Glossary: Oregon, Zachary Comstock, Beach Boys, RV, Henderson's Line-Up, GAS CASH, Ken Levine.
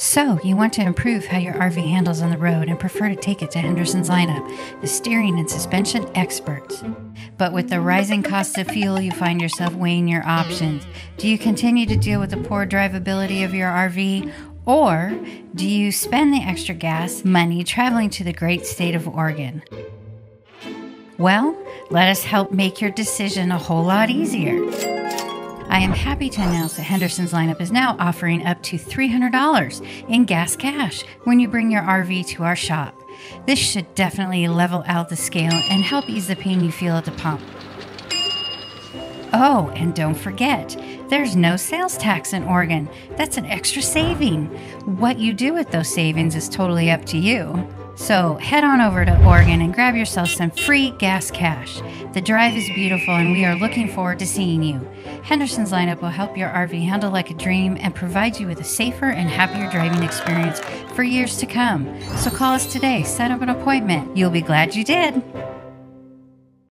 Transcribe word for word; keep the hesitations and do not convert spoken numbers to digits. So, you want to improve how your R V handles on the road and prefer to take it to Henderson's Line-Up, the steering and suspension experts. But with the rising cost of fuel, you find yourself weighing your options. Do you continue to deal with the poor drivability of your R V? Or do you spend the extra gas money traveling to the great state of Oregon? Well, let us help make your decision a whole lot easier. I am happy to announce that Henderson's Line-Up is now offering up to three hundred dollars in gas cash when you bring your R V to our shop. This should definitely level out the scale and help ease the pain you feel at the pump. Oh, and don't forget, there's no sales tax in Oregon. That's an extra saving. What you do with those savings is totally up to you. So head on over to Oregon and grab yourself some free gas cash. The drive is beautiful and we are looking forward to seeing you. Henderson's Line-Up will help your R V handle like a dream and provide you with a safer and happier driving experience for years to come. So call us today, set up an appointment. You'll be glad you did.